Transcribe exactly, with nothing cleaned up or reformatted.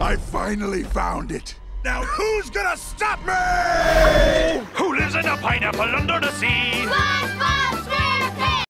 I finally found it. Now who's gonna stop me? Who lives in a pineapple under the sea? What?